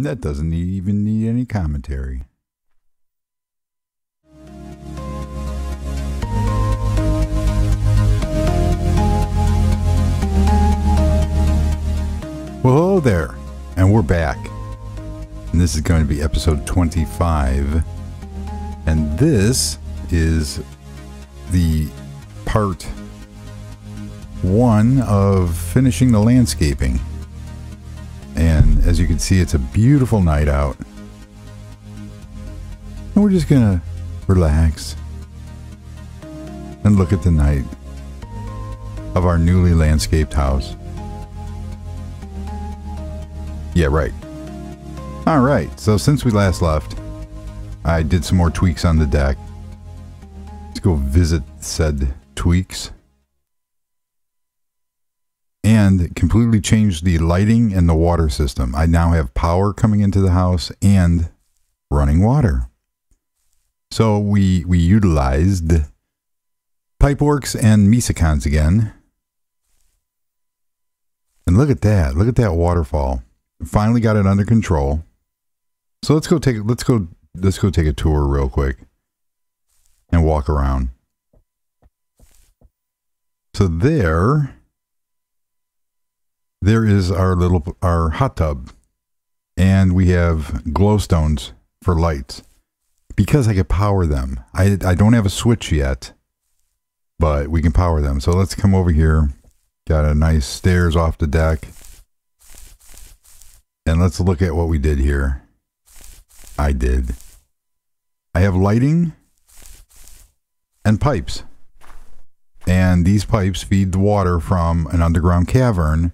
And that doesn't even need any commentary. Well, hello there, and we're back. And this is going to be episode 25. And this is the part one of finishing the landscaping. And as you can see, it's a beautiful night out. And we're just gonna relax and look at the night of our newly landscaped house. Yeah, right. All right, so since we last left, I did some more tweaks on the deck. Let's go visit said tweaks. And completely changed the lighting and the water system. I now have power coming into the house and running water. So we utilized Pipeworks and Mesecons again. And look at that waterfall. Finally got it under control. So let's go take a tour real quick and walk around. So there is our hot tub, and we have glowstones for lights because I could power them. I don't have a switch yet, but we can power them. So let's come over here. Got a nice stairs off the deck. And let's look at what we did here. I have lighting and pipes. And these pipes feed the water from an underground cavern,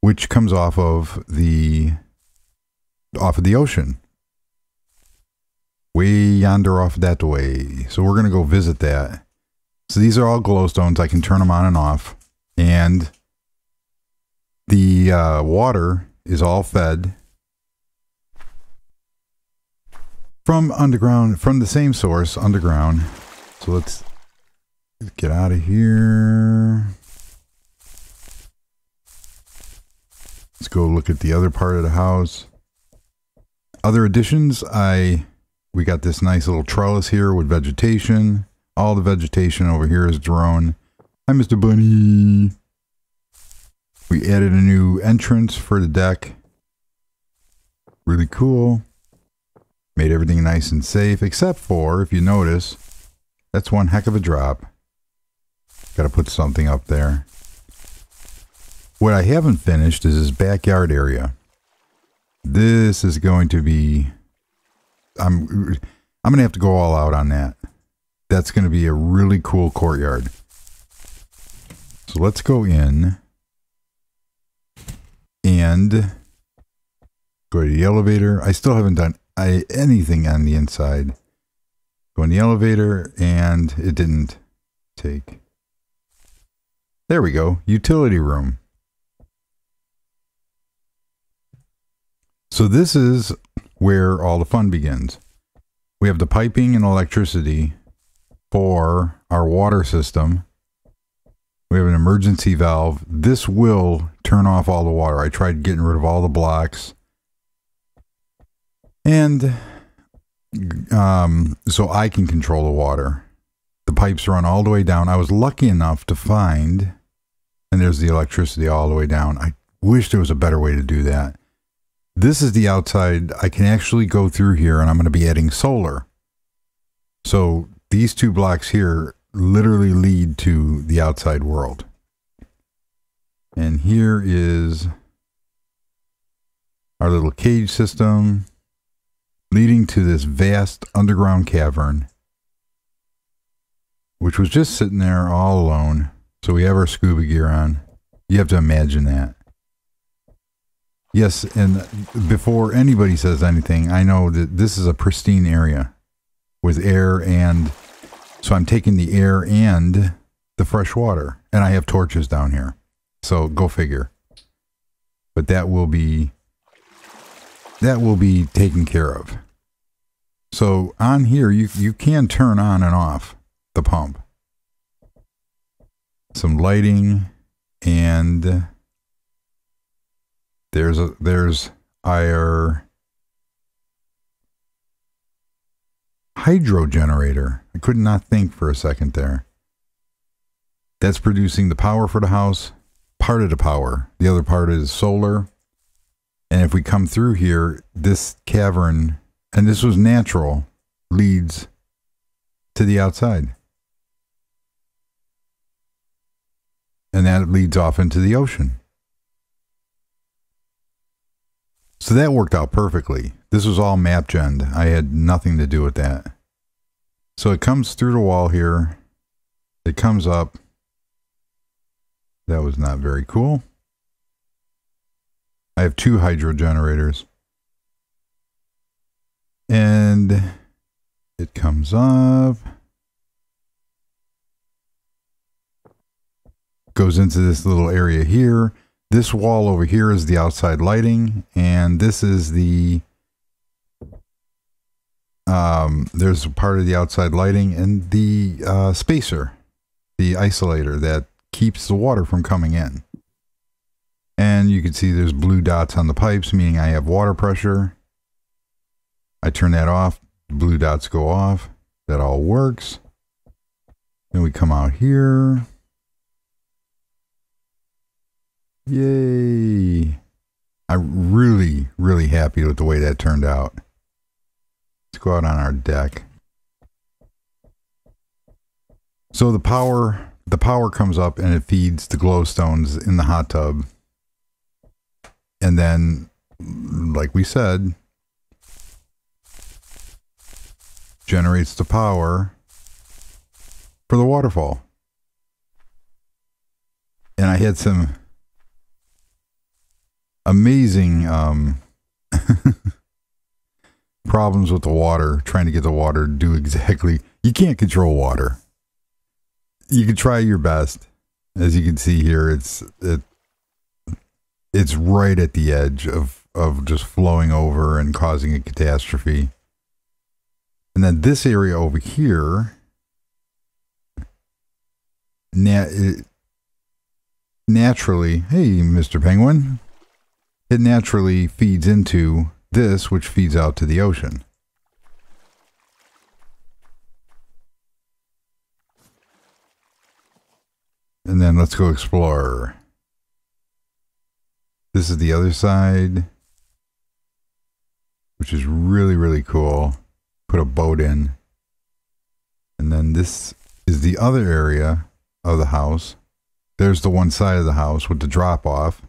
which comes off of the ocean. Way yonder off that way. So we're gonna go visit that. So these are all glowstones. I can turn them on and off. And the water is all fed from underground, from the same source underground. So let's get out of here. Let's go look at the other part of the house. Other additions, we got this nice little trellis here with vegetation. All the vegetation over here is drone. Hi, Mr. Bunny. We added a new entrance for the deck. Really cool. Made everything nice and safe, except for, if you notice, that's one heck of a drop. Gotta put something up there. What I haven't finished is his backyard area. This is going to be... I'm gonna have to go all out on that. That's gonna be a really cool courtyard. So let's go in and go to the elevator. I still haven't done anything on the inside. Go in the elevator, and it didn't take. There we go. Utility room. So this is where all the fun begins. We have the piping and electricity for our water system. We have an emergency valve. This will turn off all the water. I tried getting rid of all the blocks. And so I can control the water. The pipes run all the way down. I was lucky enough to find, and there's the electricity all the way down. I wish there was a better way to do that. This is the outside. I can actually go through here, and I'm going to be adding solar. So these two blocks here literally lead to the outside world. And here is our little cage system, leading to this vast underground cavern, which was just sitting there all alone. So we have our scuba gear on. You have to imagine that. Yes, and before anybody says anything, I know that this is a pristine area with air, and so I'm taking the air and the fresh water, and I have torches down here. So go figure. But that will be taken care of. So on here, you can turn on and off the pump. Some lighting, and there's our hydro generator. I could not think for a second there. That's producing the power for the house, part of the power. The other part is solar. And if we come through here, this cavern, and this was natural, leads to the outside. And that leads off into the ocean. So that worked out perfectly. This was all map gen. I had nothing to do with that. So it comes through the wall here. It comes up. That was not very cool. I have two hydro generators. And it comes up. Goes into this little area here. This wall over here is the outside lighting, and this is the, there's a part of the outside lighting and the spacer, the isolator that keeps the water from coming in. And you can see there's blue dots on the pipes, meaning I have water pressure. I turn that off, the blue dots go off, that all works. Then we come out here. Yay! I'm really, really happy with the way that turned out. Let's go out on our deck. So the power comes up and it feeds the glowstones in the hot tub. And then, like we said, generates the power for the waterfall. And I had some amazing problems with the water, trying to get the water to do exactly. You can't control water. You can try your best. As you can see here, it's right at the edge of just flowing over and causing a catastrophe. And then this area over here, naturally, hey, Mr. Penguin, it naturally feeds into this, which feeds out to the ocean. And then let's go explore. This is the other side, which is really, really cool. Put a boat in. And then this is the other area of the house. There's the one side of the house with the drop off.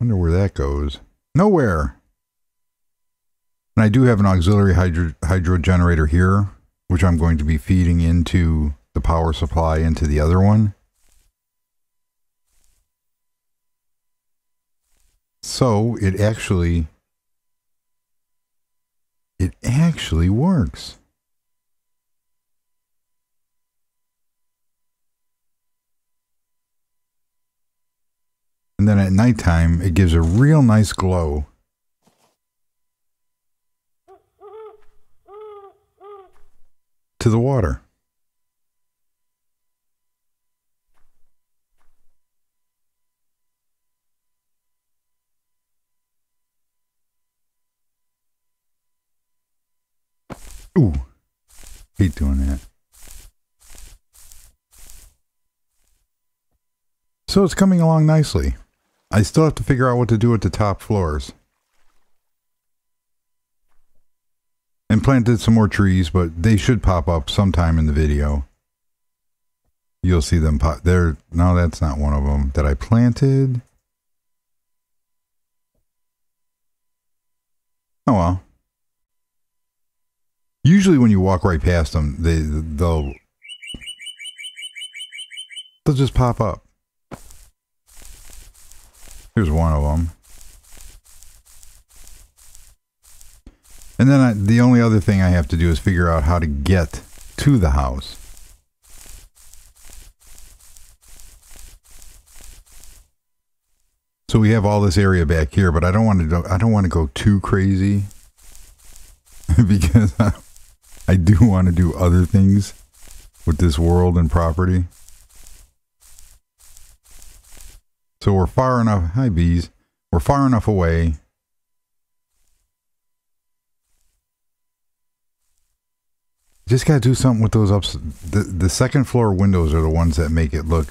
Wonder where that goes. Nowhere. And I do have an auxiliary hydro generator here, which I'm going to be feeding into the power supply into the other one. So it actually works. And then at nighttime, it gives a real nice glow. To the water. Ooh. Hate doing that. So it's coming along nicely. I still have to figure out what to do at the top floors. And planted some more trees, but they should pop up sometime in the video. You'll see them pop there. No, that's not one of them that I planted. Oh well. Usually when you walk right past them, they'll just pop up. Here's one of them. And then the only other thing I have to do is figure out how to get to the house. So we have all this area back here, but I don't want to go too crazy because I do want to do other things with this world and property. So we're far enough, hi bees, we're far enough away Just gotta do something with those ups. The second floor windows are the ones that make it look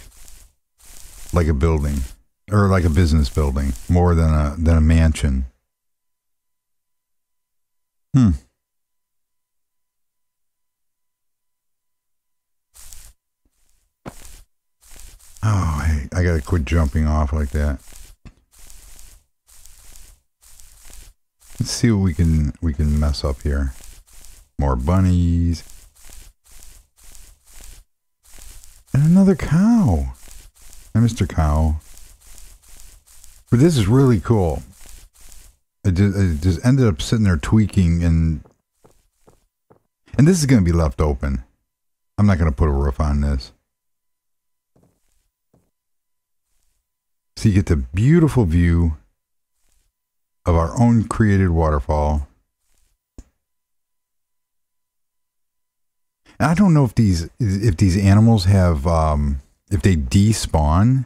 like a building or like a business building more than a mansion. Oh, hey, I gotta quit jumping off like that. Let's see what we can mess up here. More bunnies. And another cow. And Mr. Cow. But this is really cool. It just ended up sitting there tweaking, and this is going to be left open. I'm not going to put a roof on this. So you get the beautiful view of our own created waterfall. I don't know if these animals have if they despawn,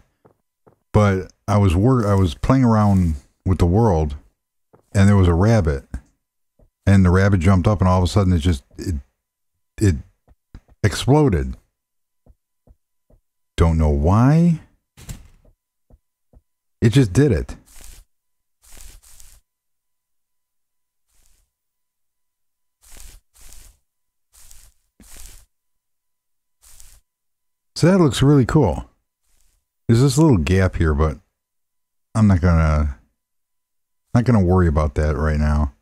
but I was playing around with the world, and there was a rabbit, and the rabbit jumped up, and all of a sudden it exploded. Don't know why. It just did it. So that looks really cool. There's this little gap here, but I'm not gonna worry about that right now.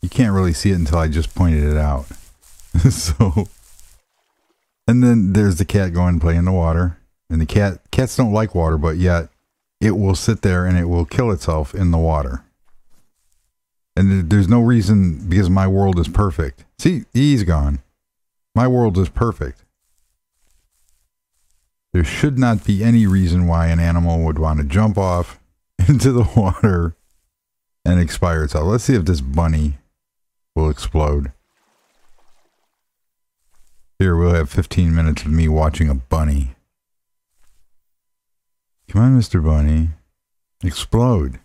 You can't really see it until I just pointed it out. So, and then there's the cat going play in the water, and the cats don't like water, but yet it will sit there and it will kill itself in the water. And there's no reason, because my world is perfect. See, he's gone. My world is perfect. There should not be any reason why an animal would want to jump off into the water and expire itself. Let's see if this bunny will explode. Here, we'll have 15 minutes of me watching a bunny. Come on, Mr. Bunny. Explode.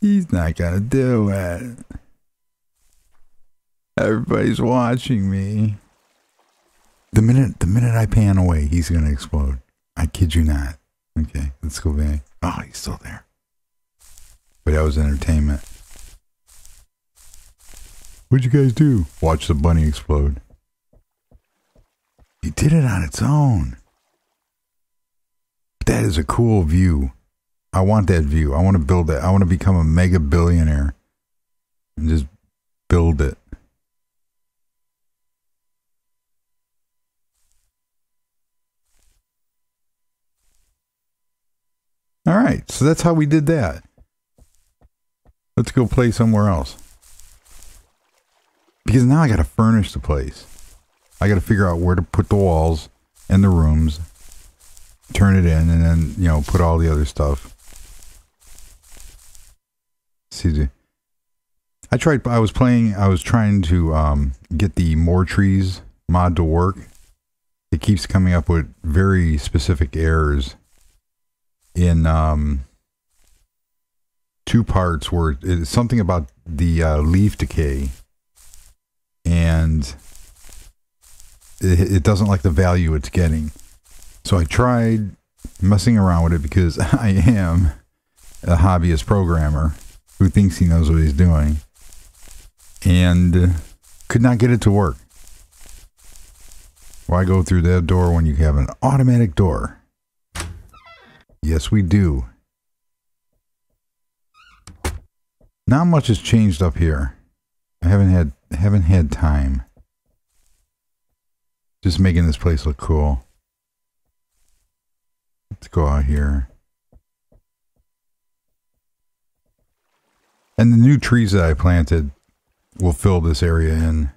He's not gonna do it. Everybody's watching me. The minute I pan away, he's going to explode. I kid you not. Okay, let's go back. Oh, he's still there. But that was entertainment. What'd you guys do? Watch the bunny explode. He did it on its own. That is a cool view. I want that view. I want to build that. I want to become a mega billionaire and just build it. All right, so that's how we did that. Let's go play somewhere else. Because now I got to furnish the place. I got to figure out where to put the walls and the rooms, turn it in, and then, you know, put all the other stuff. See, I was trying to get the More Trees mod to work. It keeps coming up with very specific errors in two parts where it's something about the leaf decay, and it doesn't like the value it's getting. So I tried messing around with it, because I am a hobbyist programmer who thinks he knows what he's doing, and could not get it to work. Why go through that door when you have an automatic door? Yes, we do. Not much has changed up here. I haven't had time. Just making this place look cool. Let's go out here. And the new trees that I planted will fill this area in.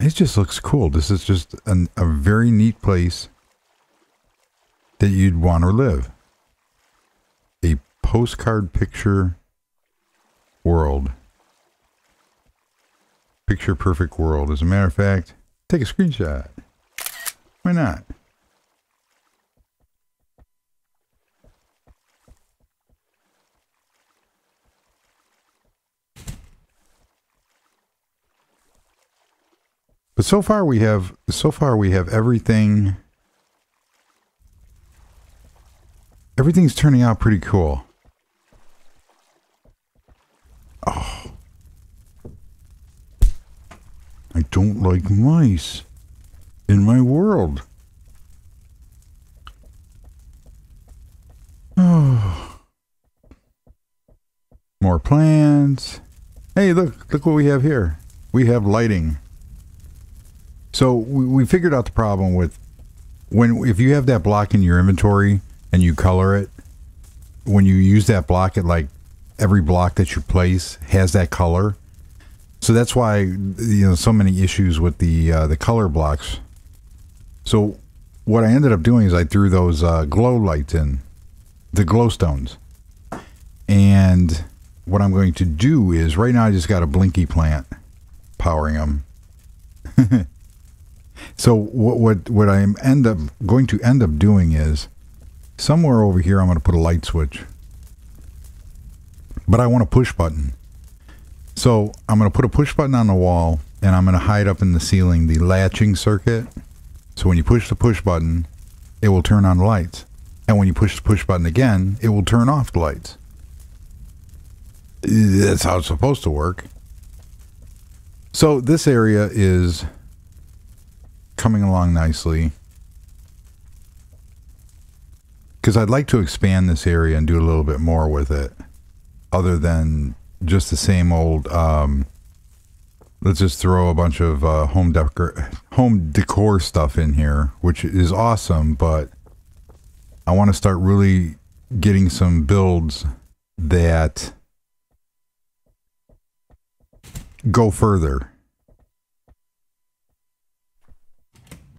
It just looks cool. This is just a very neat place that you'd want to live. A postcard picture world. Picture perfect world. As a matter of fact, take a screenshot. Why not? But so far we have everything. Everything's turning out pretty cool. Oh. I don't like mice in my world. Oh. More plants. Hey, look what we have here. We have lighting. So we figured out the problem with if you have that block in your inventory and you color it, when you use that block, it like every block that you place has that color. So that's why, you know, so many issues with the color blocks. So what I ended up doing is I threw those glow lights in, the glowstones. And what I'm going to do is, right now I just got a blinky plant powering them. So what I am going to end up doing is, somewhere over here I'm going to put a light switch, but I want a push button. So I'm going to put a push button on the wall, and I'm going to hide up in the ceiling the latching circuit. So when you push the push button, it will turn on the lights, and when you push the push button again, it will turn off the lights. That's how it's supposed to work. So this area is coming along nicely, because I'd like to expand this area and do a little bit more with it other than just the same old let's just throw a bunch of home decor stuff in here, which is awesome, but I want to start really getting some builds that go further.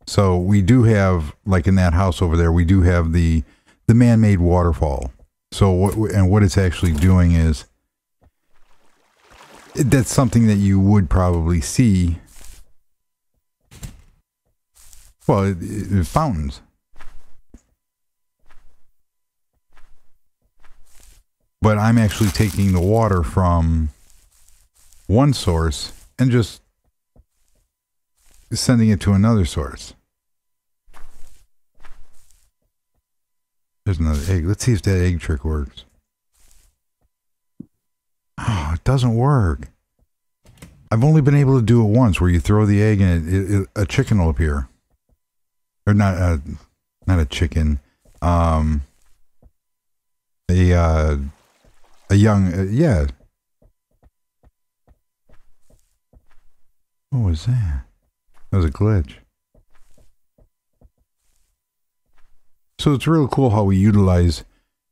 So we do have, like in that house over there, we do have the man-made waterfall. So what it's actually doing is, that's something that you would probably see. Well, it fountains. But I'm actually taking the water from one source and just sending it to another source. There's another egg. Let's see if that egg trick works. Oh, it doesn't work. I've only been able to do it once, where you throw the egg and a chicken will appear. Or not a chicken. A young, yeah. What was that? That was a glitch. So it's real cool how we utilize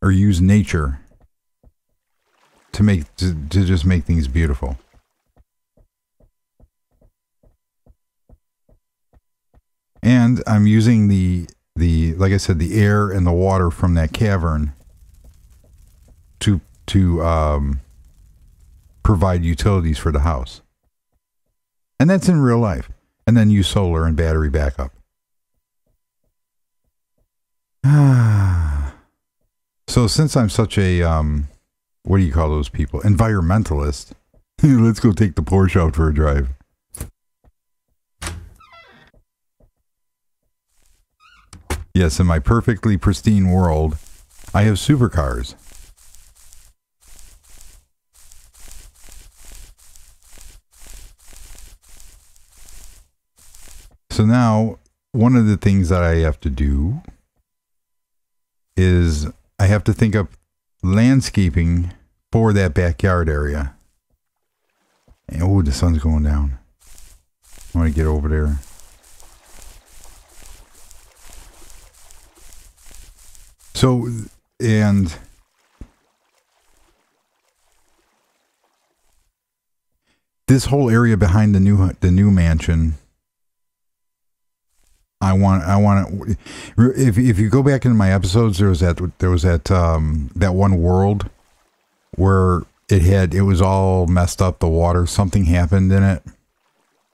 or use nature to just make things beautiful. And I'm using the like I said, the air and the water from that cavern to provide utilities for the house. And that's in real life. And then use solar and battery backup. So since I'm such a, what do you call those people? Environmentalist. Let's go take the Porsche out for a drive. Yes, in my perfectly pristine world, I have supercars. So now, one of the things that I have to do is I have to think up landscaping for that backyard area. And, oh, the sun's going down. I want to get over there. So, and this whole area behind the new mansion, I want if you go back into my episodes, there was that one world where it was all messed up, the water, something happened in it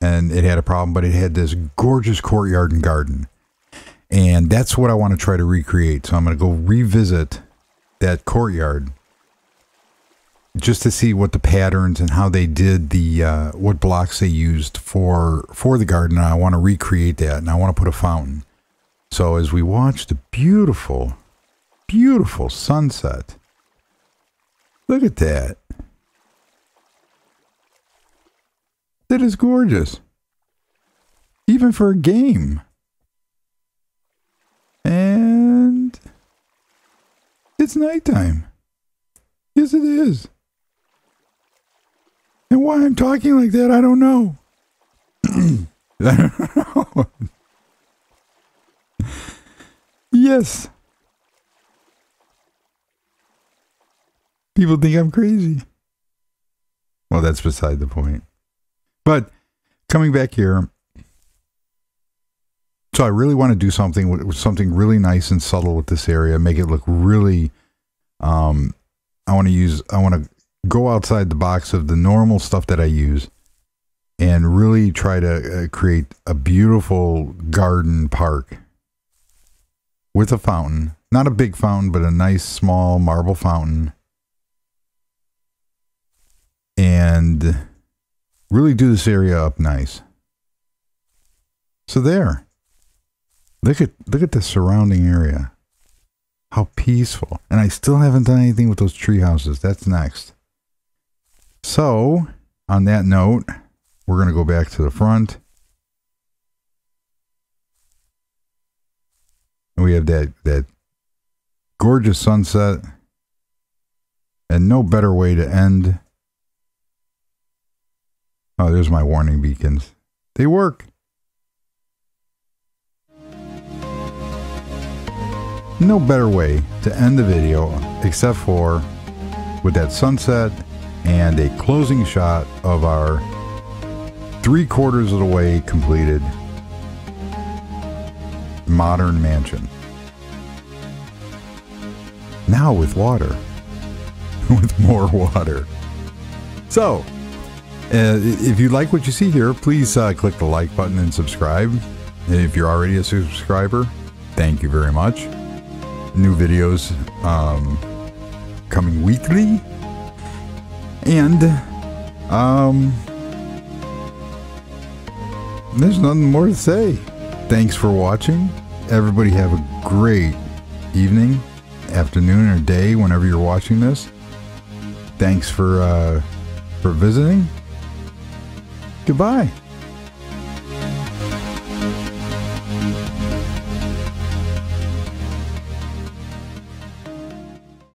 and it had a problem, but it had this gorgeous courtyard and garden. And that's what I want to try to recreate. So I'm going to go revisit that courtyard just to see what the patterns and how they did the what blocks they used for the garden. And I want to recreate that, and I want to put a fountain. So as we watch the beautiful, beautiful sunset, look at that. That is gorgeous, even for a game. And it's nighttime. Yes, it is. And why I'm talking like that, I don't know. I don't know. Yes. People think I'm crazy. Well, that's beside the point. But coming back here, so I really want to do something with something really nice and subtle with this area, make it look really, I want to go outside the box of the normal stuff that I use and really try to create a beautiful garden park with a fountain, not a big fountain, but a nice small marble fountain, and really do this area up nice. So there. Look at the surrounding area. How peaceful. And I still haven't done anything with those tree houses. That's next. So, on that note, we're going to go back to the front. And we have that gorgeous sunset. And no better way to end. Oh, there's my warning beacons. They work. No better way to end the video except for with that sunset and a closing shot of our 3/4 of the way completed modern mansion. Now with water, with more water. So, if you like what you see here, please click the like button and subscribe. And if you're already a subscriber, thank you very much. New videos coming weekly, and there's nothing more to say. Thanks for watching. Everybody have a great evening, afternoon, or day whenever you're watching this. Thanks for visiting. Goodbye.